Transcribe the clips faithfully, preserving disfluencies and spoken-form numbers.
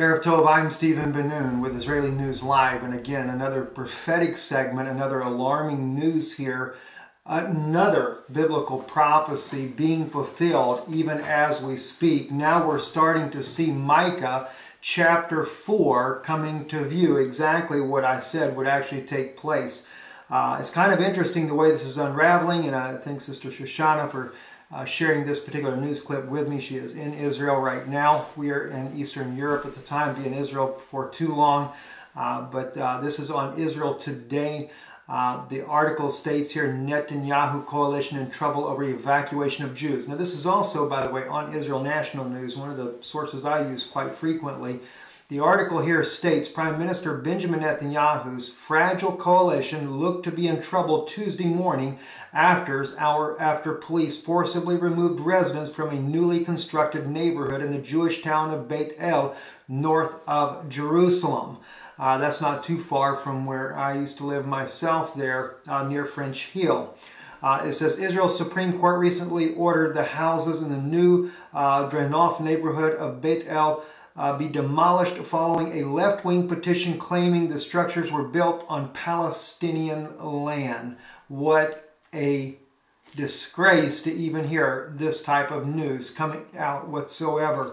Erev Tov, I'm Stephen Ben-Nun with Israeli News Live, and again, another prophetic segment, another alarming news here, another biblical prophecy being fulfilled even as we speak. Now we're starting to see Micah chapter four coming to view. Exactly what I said would actually take place. Uh, it's kind of interesting the way this is unraveling, and I thank Sister Shoshana for Uh, sharing this particular news clip with me. She is in Israel right now. We are in Eastern Europe at the time, be in Israel for too long. Uh, but uh, this is on Israel Today. Uh, the article states here, Netanyahu coalition in trouble over evacuation of Jews. Now this is also, by the way, on Israel National News, one of the sources I use quite frequently. The article here states, Prime Minister Benjamin Netanyahu's fragile coalition looked to be in trouble Tuesday morning after, hour after police forcibly removed residents from a newly constructed neighborhood in the Jewish town of Beit El, north of Jerusalem. Uh, that's not too far from where I used to live myself there, uh, near French Hill. Uh, it says, Israel's Supreme Court recently ordered the houses in the new uh, Drenov neighborhood of Beit El Uh, be demolished following a left-wing petition claiming the structures were built on Palestinian land. What a disgrace to even hear this type of news coming out whatsoever.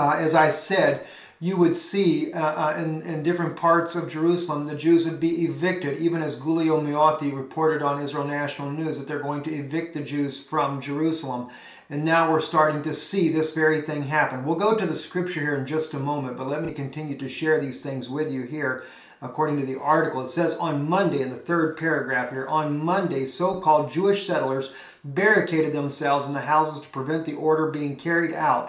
Uh, as I said, you would see uh, uh, in, in different parts of Jerusalem, the Jews would be evicted, even as Giulio Miotti reported on Israel National News that they're going to evict the Jews from Jerusalem. And now we're starting to see this very thing happen. We'll go to the scripture here in just a moment, but let me continue to share these things with you here. According to the article, it says on Monday, in the third paragraph here, on Monday, so-called Jewish settlers barricaded themselves in the houses to prevent the order being carried out.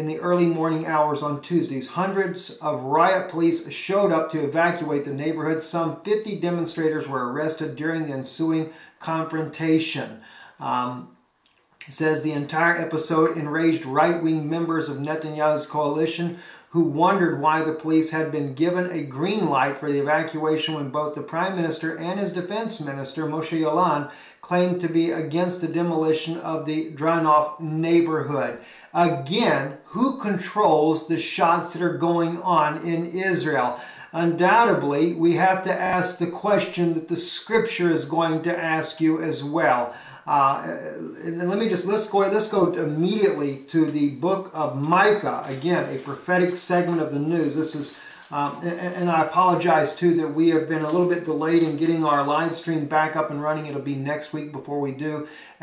In the early morning hours on Tuesdays, hundreds of riot police showed up to evacuate the neighborhood. Some fifty demonstrators were arrested during the ensuing confrontation. Um, it says the entire episode enraged right-wing members of Netanyahu's coalition who wondered why the police had been given a green light for the evacuation when both the Prime Minister and his Defense Minister, Moshe Ya'alon, claimed to be against the demolition of the Drenov neighborhood. Again, who controls the shots that are going on in Israel? Undoubtedly, we have to ask the question that the Scripture is going to ask you as well. Uh, and let me just, let's go, let's go immediately to the book of Micah, again, a prophetic segment of the news. This is, um, and, and I apologize too that we have been a little bit delayed in getting our live stream back up and running. It'll be next week before we do,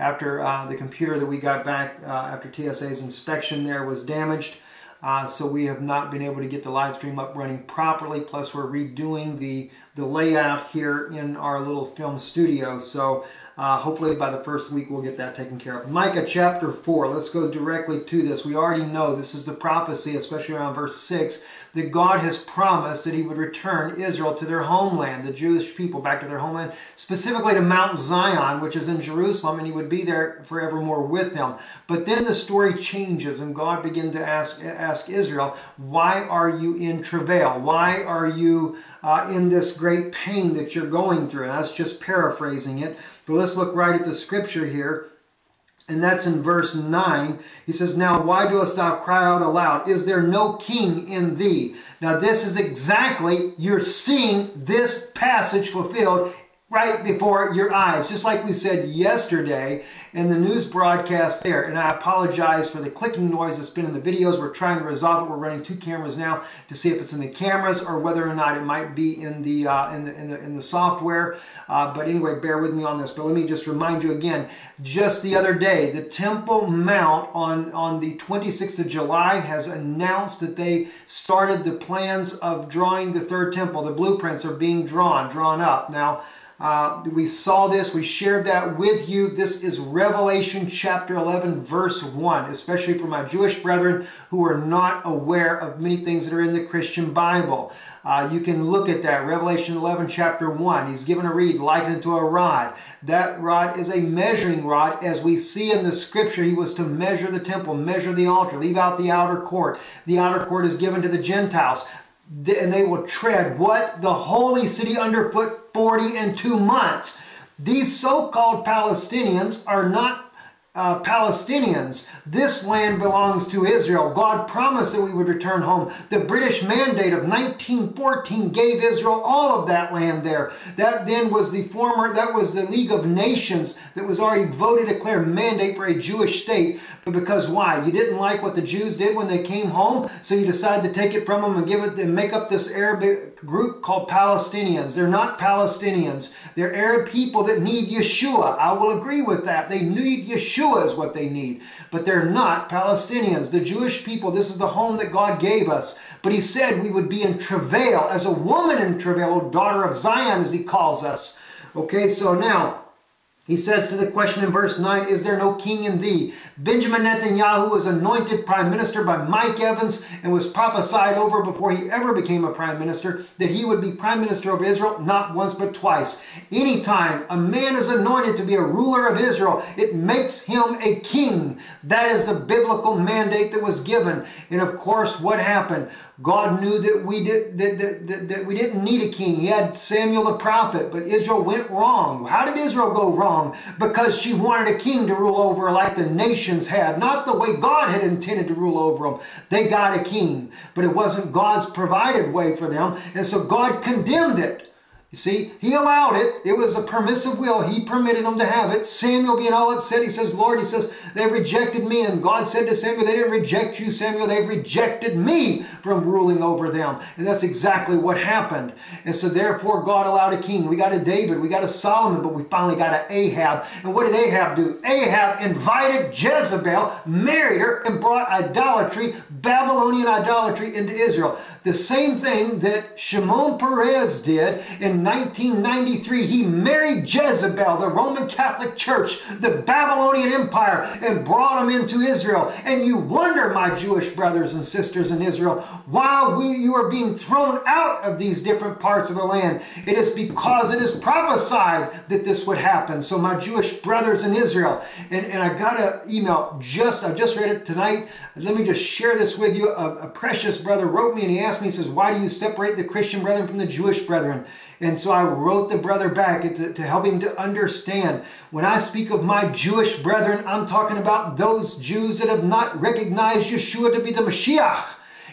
after uh, the computer that we got back uh, after T S A's inspection there was damaged. Uh, so we have not been able to get the live stream up running properly, plus we're redoing the, the layout here in our little film studio. So uh, hopefully by the first week we'll get that taken care of. Micah chapter four, let's go directly to this. We already know this is the prophecy, especially around verse six, that God has promised that he would return Israel to their homeland, the Jewish people back to their homeland, specifically to Mount Zion, which is in Jerusalem, and he would be there forevermore with them. But then the story changes, and God began to ask, ask Ask Israel, why are you in travail? Why are you uh, in this great pain that you're going through? And that's just paraphrasing it. But let's look right at the scripture here. And that's in verse nine. He says, now why dost thou cry out aloud? Is there no king in thee? Now this is exactly, you're seeing this passage fulfilled right before your eyes, just like we said yesterday in the news broadcast there. And I apologize for the clicking noise that's been in the videos. We're trying to resolve it. We're running two cameras now to see if it's in the cameras or whether or not it might be in the uh, in the in the, in the software. Uh, but anyway, bear with me on this. But let me just remind you again. Just the other day, the Temple Mount on on the twenty-sixth of July has announced that they started the plans of drawing the third temple. The blueprints are being drawn, drawn up now. Uh, we saw this, we shared that with you. This is Revelation chapter eleven, verse one, especially for my Jewish brethren who are not aware of many things that are in the Christian Bible. Uh, you can look at that, Revelation eleven, chapter one. He's given a reed, likened to a rod. That rod is a measuring rod. As we see in the scripture, he was to measure the temple, measure the altar, leave out the outer court. The outer court is given to the Gentiles. And they will tread what? The holy city underfoot forty and two months. These so-called Palestinians are not Uh, Palestinians, this land belongs to Israel. God promised that we would return home. The British Mandate of nineteen fourteen gave Israel all of that land there. That then was the former, that was the League of Nations that was already voted to declare mandate for a Jewish state. But because why? You didn't like what the Jews did when they came home, so you decided to take it from them and give it and make up this Arabic group called Palestinians. They're not Palestinians. They're Arab people that need Yeshua. I will agree with that. They need Yeshua. Is what they need, but they're not Palestinians. The Jewish people, this is the home that God gave us, but he said we would be in travail as a woman in travail, daughter of Zion as he calls us. Okay, so now he says to the question in verse nine, is there no king in thee? Benjamin Netanyahu was anointed prime minister by Mike Evans and was prophesied over before he ever became a prime minister that he would be prime minister of Israel not once but twice. Anytime a man is anointed to be a ruler of Israel, it makes him a king. That is the biblical mandate that was given. And of course, what happened? God knew that we, did, that, that, that, that we didn't need a king. He had Samuel the prophet, but Israel went wrong. How did Israel go wrong? Because she wanted a king to rule over her like the nations had, not the way God had intended to rule over them. They got a king, but it wasn't God's provided way for them, and so God condemned it. You see, he allowed it. It was a permissive will. He permitted them to have it. Samuel being all upset, he says, Lord, he says, they rejected me. And God said to Samuel, they didn't reject you, Samuel. They rejected me from ruling over them. And that's exactly what happened. And so therefore, God allowed a king. We got a David. We got a Solomon. But we finally got an Ahab. And what did Ahab do? Ahab invited Jezebel, married her, and brought idolatry, Babylonian idolatry, into Israel. The same thing that Shimon Perez did in nineteen ninety-three, he married Jezebel, the Roman Catholic Church, the Babylonian Empire, and brought them into Israel. And you wonder, my Jewish brothers and sisters in Israel, why we, you are being thrown out of these different parts of the land. It is because it is prophesied that this would happen. So my Jewish brothers in Israel, and, and I got an email, just, I just read it tonight. Let me just share this with you. A, a precious brother wrote me and he asked me, he says, why do you separate the Christian brethren from the Jewish brethren? And so I wrote the brother back to, to help him to understand. When I speak of my Jewish brethren, I'm talking about those Jews that have not recognized Yeshua to be the Mashiach.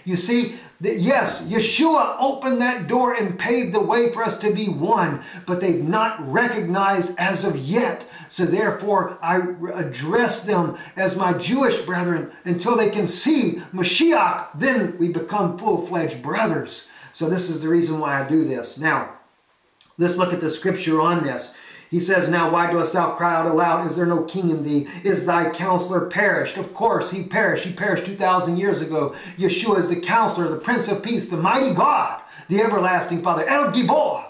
You see, that yes, Yeshua opened that door and paved the way for us to be one, but they've not recognized as of yet. So therefore, I address them as my Jewish brethren until they can see Mashiach. Then we become full-fledged brothers. So this is the reason why I do this. Now, let's look at the scripture on this. He says, now why dost thou cry out aloud? Is there no king in thee? Is thy counselor perished? Of course, he perished. He perished two thousand years ago. Yeshua is the counselor, the Prince of Peace, the mighty God, the everlasting Father, El Gibor.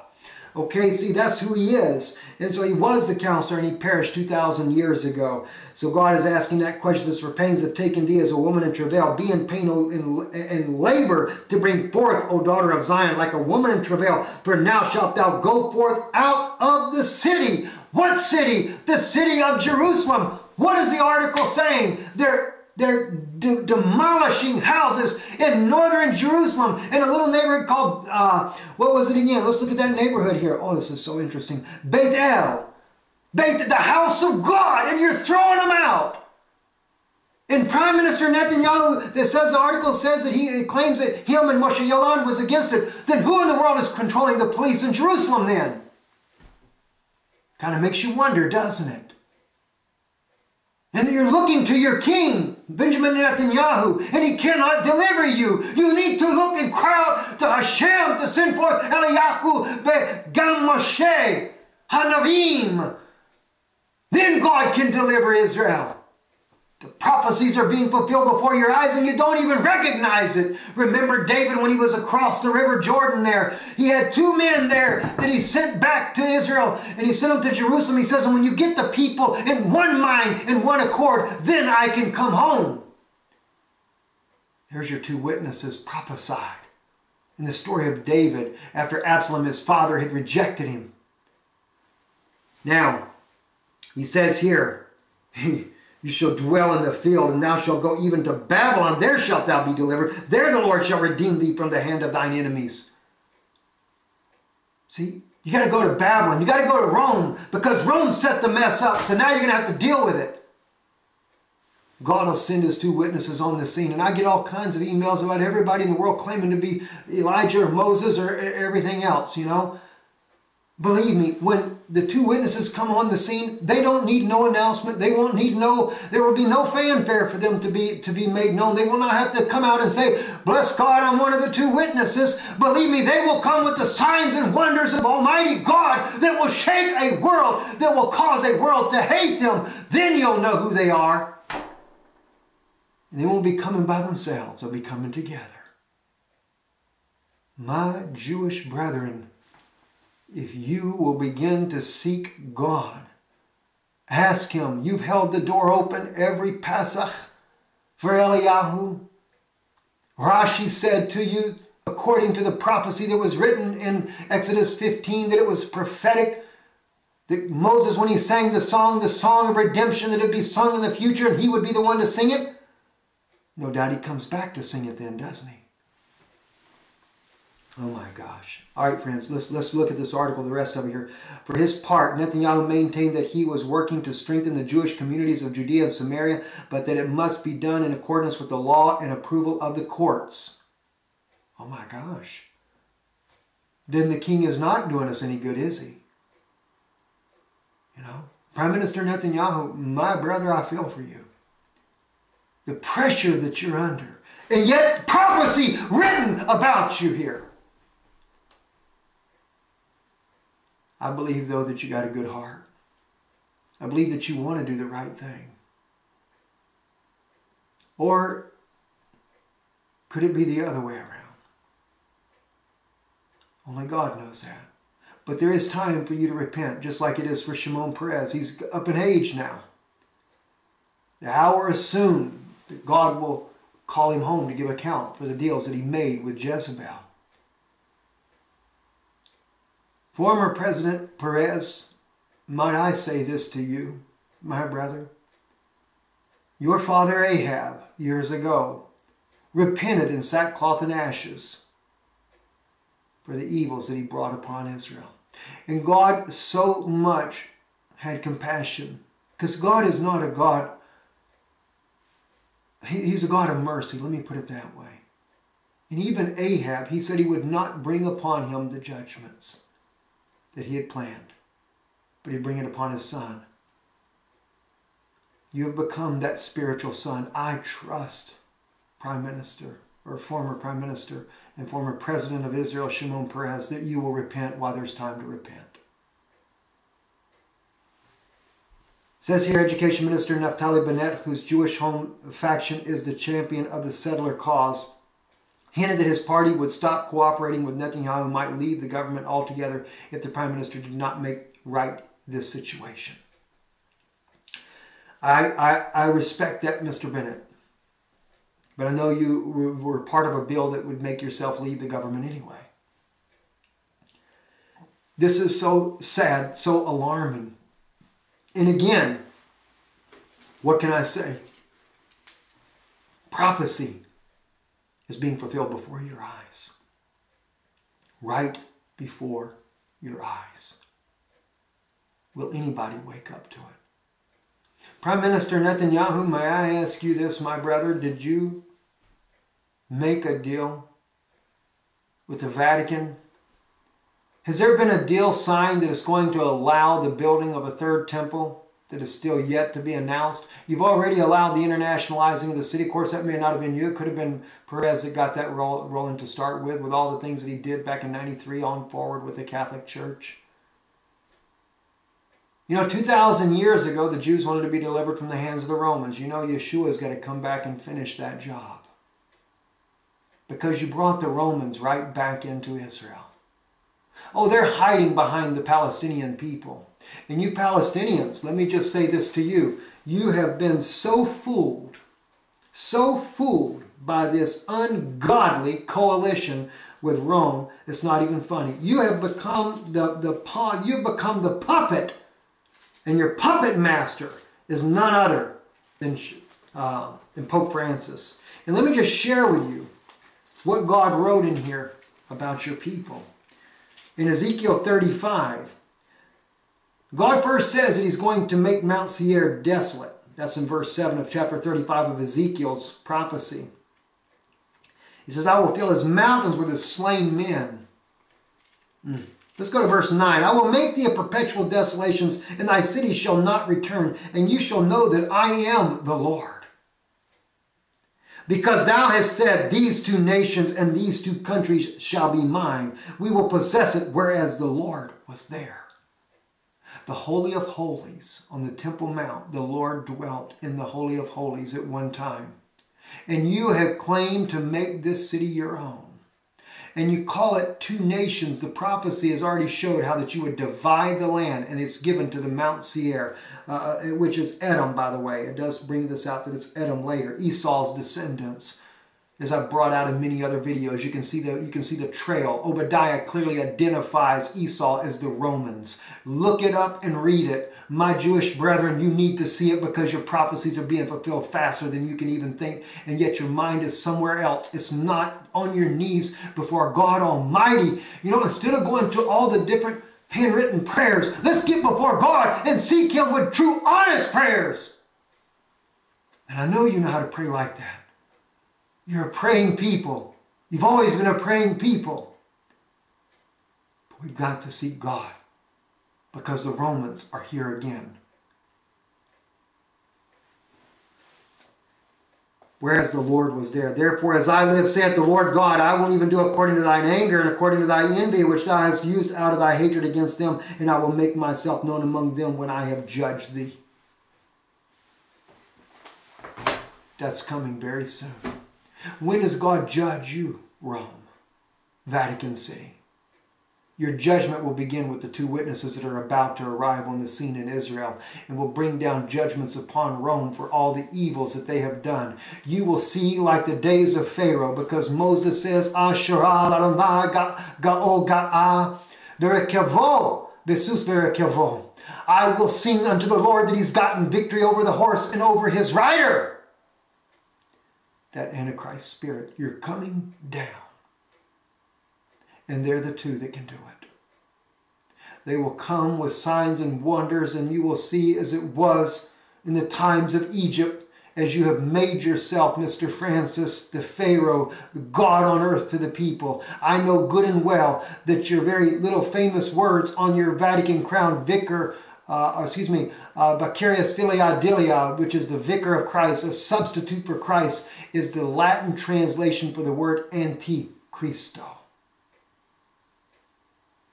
Okay, see, that's who he is. And so he was the counselor, and he perished two thousand years ago. So God is asking that question. For pains have taken thee as a woman in travail. Be in pain and labor to bring forth, O daughter of Zion, like a woman in travail. For now shalt thou go forth out of the city. What city? The city of Jerusalem. What is the article saying? There. They're de demolishing houses in northern Jerusalem in a little neighborhood called, uh, what was it again? Let's look at that neighborhood here. Oh, this is so interesting. Beit El. Beit, the house of God, and you're throwing them out. And Prime Minister Netanyahu, that says the article says that he claims that him and Moshe Ya'alon was against it. Then who in the world is controlling the police in Jerusalem then? Kind of makes you wonder, doesn't it? And you're looking to your king, Benjamin Netanyahu, and he cannot deliver you. You need to look and cry out to Hashem to send forth Eliyahu beGam Moshe Hanavim. Then God can deliver Israel. The prophecies are being fulfilled before your eyes and you don't even recognize it. Remember David when he was across the river Jordan there. He had two men there that he sent back to Israel and he sent them to Jerusalem. He says, and when you get the people in one mind and one accord, then I can come home. There's your two witnesses prophesied in the story of David after Absalom, his father, had rejected him. Now, he says here, you shall dwell in the field, and thou shalt go even to Babylon. There shalt thou be delivered. There the Lord shall redeem thee from the hand of thine enemies. See, you got to go to Babylon. You got to go to Rome, because Rome set the mess up. So now you're going to have to deal with it. God will send his two witnesses on the scene. And I get all kinds of emails about everybody in the world claiming to be Elijah or Moses or everything else, you know. Believe me, when the two witnesses come on the scene, they don't need no announcement. They won't need no, there will be no fanfare for them to be, to be made known. They will not have to come out and say, bless God, I'm one of the two witnesses. Believe me, they will come with the signs and wonders of Almighty God that will shake a world, that will cause a world to hate them. Then you'll know who they are. And they won't be coming by themselves. They'll be coming together. My Jewish brethren, if you will begin to seek God, ask Him. You've held the door open every Pesach for Eliyahu. Rashi said to you, according to the prophecy that was written in Exodus fifteen, that it was prophetic, that Moses, when he sang the song, the song of redemption, that it would be sung in the future and he would be the one to sing it. No doubt he comes back to sing it then, doesn't he? Oh my gosh. All right, friends, let's, let's look at this article, the rest of it here. For his part, Netanyahu maintained that he was working to strengthen the Jewish communities of Judea and Samaria, but that it must be done in accordance with the law and approval of the courts. Oh my gosh. Then the king is not doing us any good, is he? You know, Prime Minister Netanyahu, my brother, I feel for you. The pressure that you're under, and yet prophecy written about you here. I believe, though, that you got a good heart. I believe that you want to do the right thing. Or could it be the other way around? Only God knows that. But there is time for you to repent, just like it is for Shimon Perez. He's up in age now. The hour is soon that God will call him home to give account for the deals that he made with Jezebel. Former President Perez, might I say this to you, my brother? Your father Ahab, years ago, repented in sackcloth and ashes for the evils that he brought upon Israel. And God so much had compassion, because God is not a God, He's a God of mercy, let me put it that way. And even Ahab, he said he would not bring upon him the judgments that he had planned, but he'd bring it upon his son. You have become that spiritual son. I trust Prime Minister, or former Prime Minister and former President of Israel, Shimon Peres, that you will repent while there's time to repent. It says here, Education Minister Naftali Bennett, whose Jewish home faction is the champion of the settler cause, hinted that his party would stop cooperating with Netanyahu and might leave the government altogether if the Prime Minister did not make right this situation. I, I, I respect that, Mister Bennett, but I know you were part of a bill that would make yourself leave the government anyway. This is so sad, so alarming. And again, what can I say? Prophecy is being fulfilled before your eyes. Right before your eyes. Will anybody wake up to it? Prime Minister Netanyahu, may I ask you this, my brother? Did you make a deal with the Vatican? Has there been a deal signed that is going to allow the building of a third temple that is still yet to be announced? You've already allowed the internationalizing of the city. Of course, that may not have been you. It could have been Perez that got that roll, rolling to start with, with all the things that he did back in ninety-three on forward with the Catholic Church. You know, two thousand years ago, the Jews wanted to be delivered from the hands of the Romans. You know, Yeshua's got to come back and finish that job. Because you brought the Romans right back into Israel. Oh, they're hiding behind the Palestinian people. And you Palestinians, let me just say this to you. You have been so fooled, so fooled by this ungodly coalition with Rome, it's not even funny. You have become the, the, you've become the puppet, and your puppet master is none other than, uh, than Pope Francis. And let me just share with you what God wrote in here about your people. In Ezekiel thirty-five, God first says that he's going to make Mount Seir desolate. That's in verse seven of chapter thirty-five of Ezekiel's prophecy. He says, I will fill his mountains with his slain men. Mm. Let's go to verse nine. I will make thee a perpetual desolations, and thy cities shall not return, and you shall know that I am the Lord. Because thou hast said, these two nations and these two countries shall be mine. We will possess it, whereas the Lord was there. The Holy of Holies on the Temple Mount, the Lord dwelt in the Holy of Holies at one time. And you have claimed to make this city your own. And you call it two nations. The prophecy has already showed how that you would divide the land, and it's given to the Mount Seir, uh, which is Edom, by the way. It does bring this out that it's Edom later, Esau's descendants. As I've brought out in many other videos, you can see the, you can see the trail. Obadiah clearly identifies Esau as the Romans. Look it up and read it. My Jewish brethren, you need to see it because your prophecies are being fulfilled faster than you can even think. And yet your mind is somewhere else. It's not on your knees before God Almighty. You know, instead of going to all the different handwritten prayers, let's get before God and seek Him with true, honest prayers. And I know you know how to pray like that. You're a praying people. You've always been a praying people. But we've got to seek God because the Romans are here again. Whereas the Lord was there. Therefore, as I live, saith the Lord God, I will even do according to thine anger and according to thy envy, which thou hast used out of thy hatred against them, and I will make myself known among them when I have judged thee. That's coming very soon. When does God judge you, Rome, Vatican City? Your judgment will begin with the two witnesses that are about to arrive on the scene in Israel and will bring down judgments upon Rome for all the evils that they have done. You will see like the days of Pharaoh because Moses says, Asherah l'Adonai ga'o ga'a v'rekavo v'sus v'rekavo. I will sing unto the Lord that He's gotten victory over the horse and over his rider. That Antichrist spirit, you're coming down. And they're the two that can do it. They will come with signs and wonders, and you will see as it was in the times of Egypt, as you have made yourself, Mister Francis, the Pharaoh, the God on earth to the people. I know good and well that your very little famous words on your Vatican crown vicar, Uh, excuse me, uh, Vicarius Filii Dilia, which is the vicar of Christ, a substitute for Christ, is the Latin translation for the word Antichristo.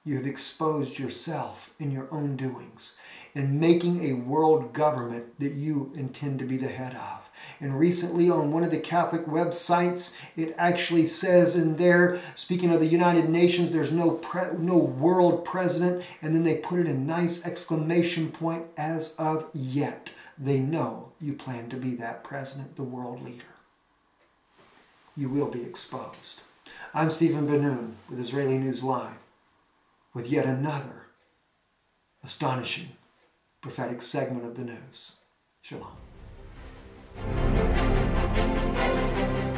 You have exposed yourself in your own doings in making a world government that you intend to be the head of. And recently on one of the Catholic websites, it actually says in there, speaking of the United Nations, there's no pre no world president, and then they put it in nice exclamation point, as of yet. They know you plan to be that president, the world leader. You will be exposed. I'm Stephen Ben-Nun with Israeli News Live, with yet another astonishing prophetic segment of the news. Shalom. Thank you.